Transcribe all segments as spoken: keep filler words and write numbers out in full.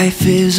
Life is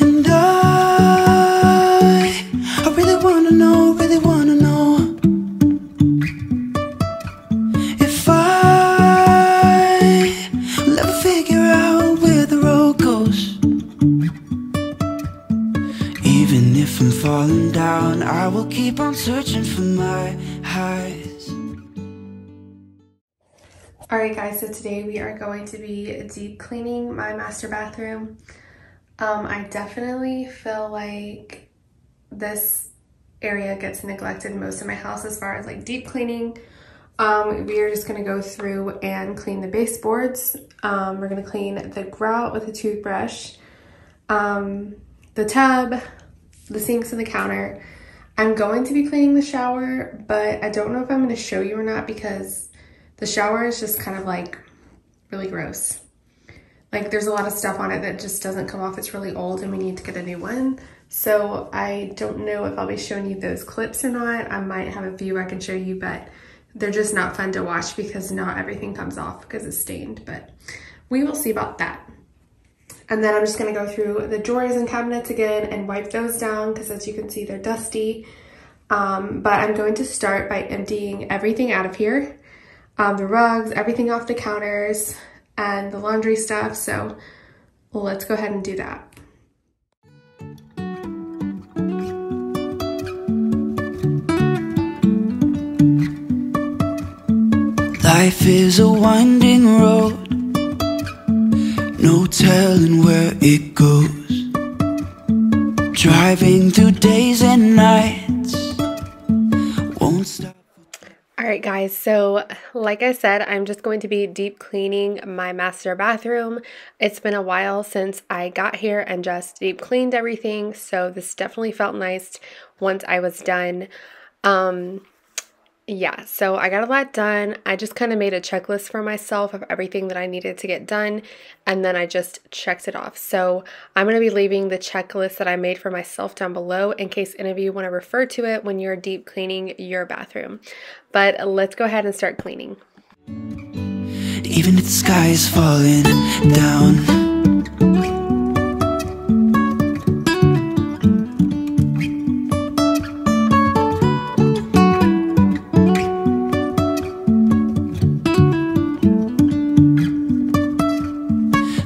And I, I really wanna know, really wanna know if I will ever figure out where the road goes. Even if I'm falling down, I will keep on searching for my highs. Alright guys, so today we are going to be deep cleaning my master bathroom. Um, I definitely feel like this area gets neglected most of my house as far as like deep cleaning. Um, we are just going to go through and clean the baseboards. Um, we're going to clean the grout with a toothbrush. Um, the tub, the sinks, and the counter. I'm going to be cleaning the shower, but I don't know if I'm going to show you or not because the shower is just kind of like really gross. Like there's a lot of stuff on it that just doesn't come off. It's really old and we need to get a new one. So I don't know if I'll be showing you those clips or not. I might have a few I can show you, but they're just not fun to watch because not everything comes off because it's stained, but we will see about that. And then I'm just gonna go through the drawers and cabinets again and wipe those down because as you can see, they're dusty. Um, but I'm going to start by emptying everything out of here. Um, the rugs, everything off the counters, and the laundry stuff. So let's go ahead and do that. Life is a winding road, no telling where it goes. Driving through days and nights, won't stop. All right guys, so like I said, I'm just going to be deep cleaning my master bathroom. It's been a while since I got here and just deep cleaned everything, so this definitely felt nice once I was done. Um, yeah, so I got a lot done. I just kind of made a checklist for myself of everything that I needed to get done, and then I just checked it off. So I'm going to be leaving the checklist that I made for myself down below in case any of you want to refer to it when you're deep cleaning your bathroom. But let's go ahead and start cleaning. Even if the sky is falling down,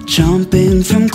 jumping from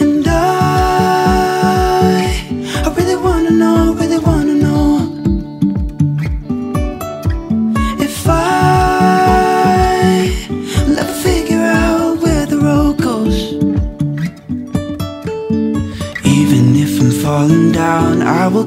And I, I really wanna know, really wanna know if I will ever figure out where the road goes. Even if I'm falling down, I will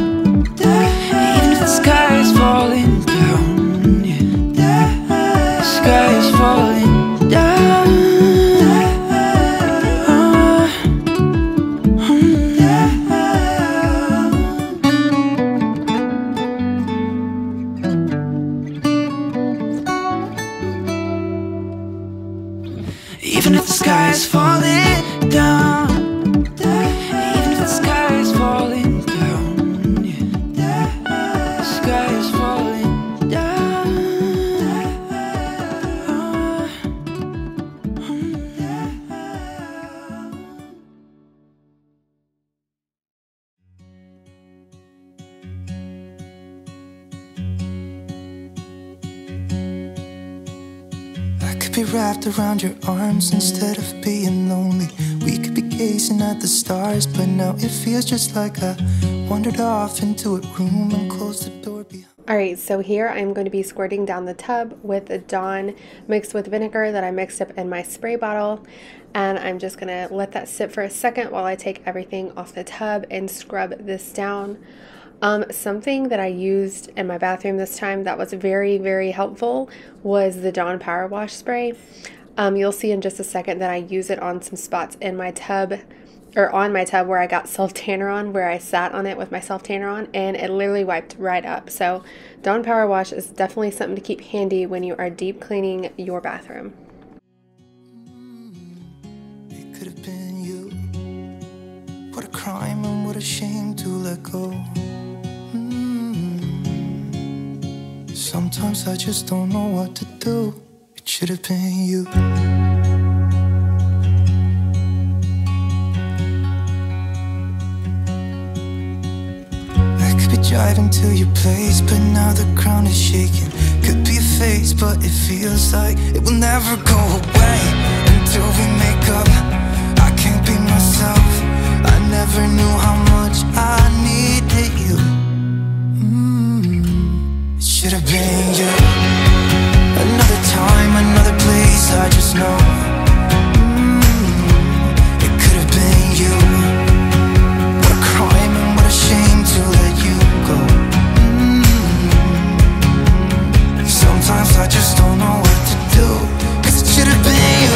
even if the sky is falling down, the sky is falling down. Even if the sky is falling down, even if the sky is falling down, the sky is falling down. I could be wrapped around your arms instead of being lonely. We could be gazing at the stars, but now it feels just like I wandered off into a room and closed the door behind. Alright, so here I'm going to be squirting down the tub with Dawn mixed with vinegar that I mixed up in my spray bottle. and I'm just gonna let that sit for a second while I take everything off the tub and scrub this down. Um, something that I used in my bathroom this time that was very, very helpful was the Dawn Power Wash Spray. Um, you'll see in just a second that I use it on some spots in my tub, or on my tub where I got self-tanner on, where I sat on it with my self-tanner on, and it literally wiped right up. So Dawn Power Wash is definitely something to keep handy when you are deep cleaning your bathroom. It could have been you. What a crime and what a shame to let go. Sometimes I just don't know what to do. It should have been you. I could be driving to your place, but now the ground is shaking. Could be a phase, but it feels like it will never go away. Until we make up, I can't be myself. I never knew how much I needed you. Mm, it should have been you. Another time, another place, I just know mm, it could have been you. What a crime and what a shame to let you go. mm, Sometimes I just don't know what to do. Cause it should have been you.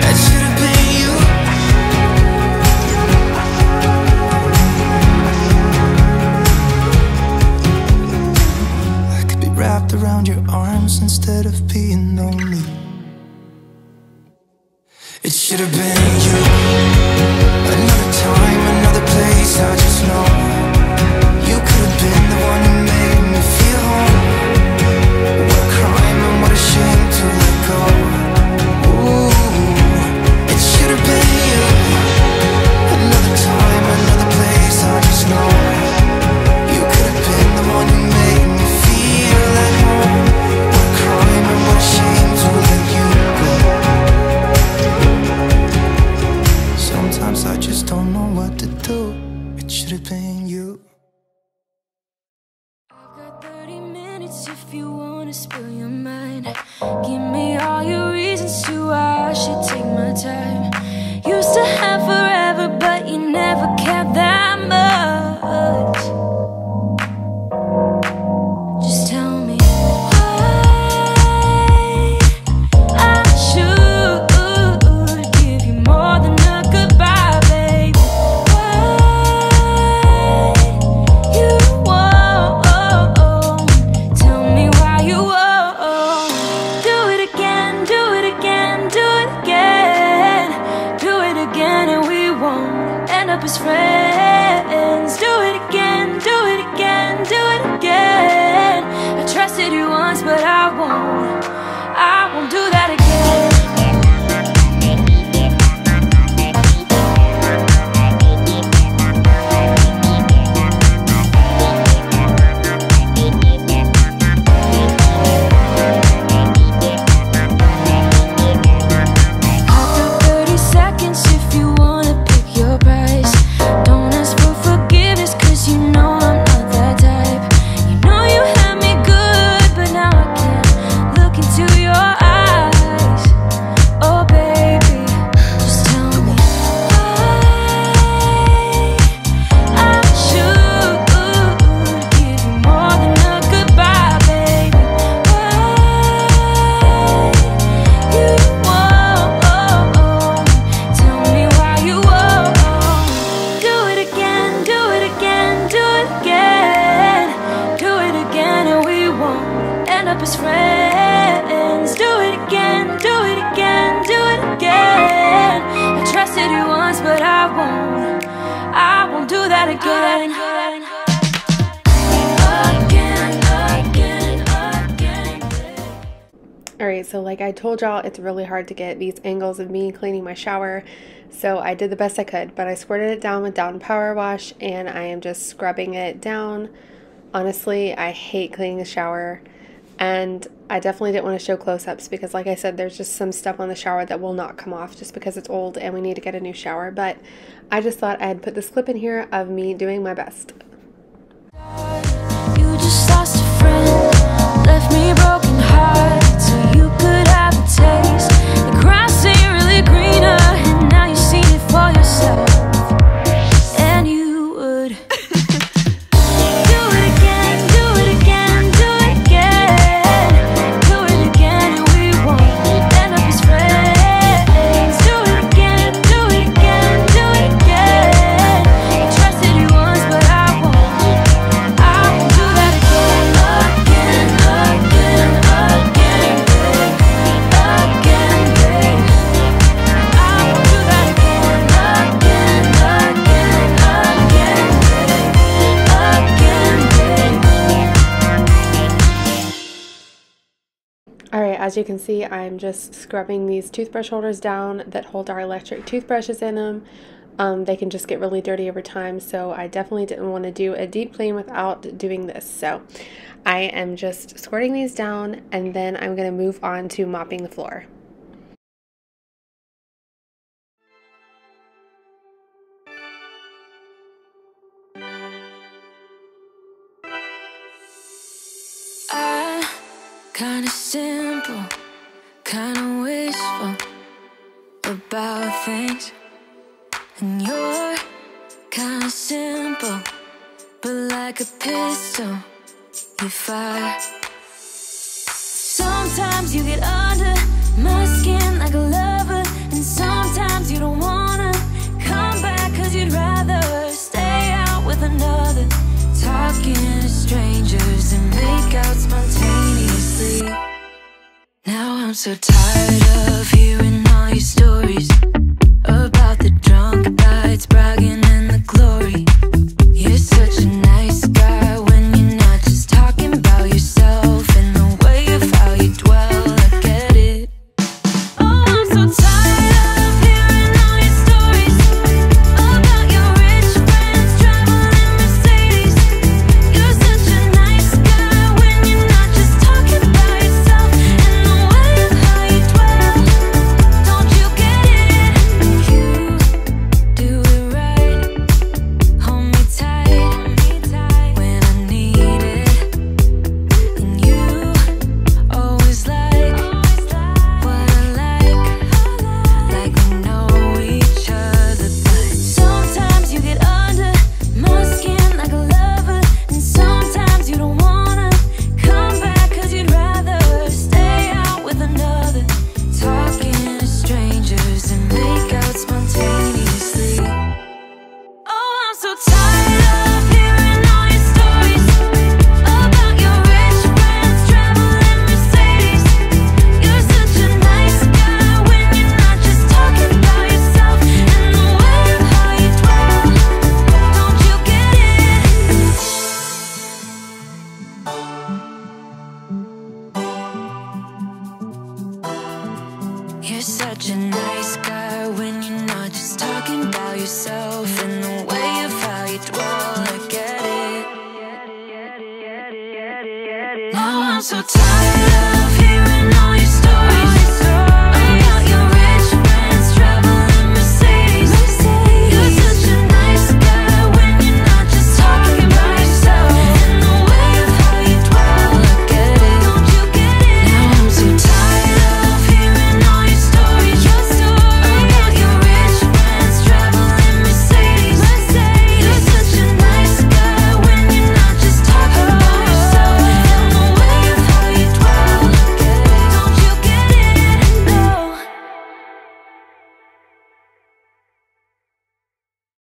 It should have been you. Wrapped around your arms instead of being lonely. It should have been you. Another time, another place, I just know you could have been the one who made me feel home. What a crime and what a shame to let go. Ooh, it should have been you. Another time, another place, I just know you could have been the one who made me feel. Sometimes I just don't know what to do. It should have been you. I got thirty minutes if you wanna spill your mind. Give me all your reasons to why I should take my time. Used to have forever, but you never cared that much. So like I told y'all, it's really hard to get these angles of me cleaning my shower, so I did the best I could, but I squirted it down with Dawn Power Wash and I am just scrubbing it down. Honestly, I hate cleaning the shower, and I definitely didn't want to show close-ups because like I said, there's just some stuff on the shower that will not come off just because it's old and we need to get a new shower, but I just thought I'd put this clip in here of me doing my best. You just lost a friend, left Alright, as you can see, I'm just scrubbing these toothbrush holders down that hold our electric toothbrushes in them. Um, they can just get really dirty over time, so I definitely didn't want to do a deep clean without doing this. So I am just squirting these down, and then I'm going to move on to mopping the floor. Kinda simple, kinda wishful about things, and you're kinda simple, but like a pistol, you fire. Sometimes you get under my skin like a lover, and sometimes you don't wanna come back, cause you'd rather stay out with another, talking to strangers and make out spontaneously. Now I'm so tired of hearing all your stories about the drunk guys bragging and the glory. You're such a nice guy when you're not just talking about yourself and the way of how you dwell. I get it. Oh, I'm so tired. You're such a nice guy.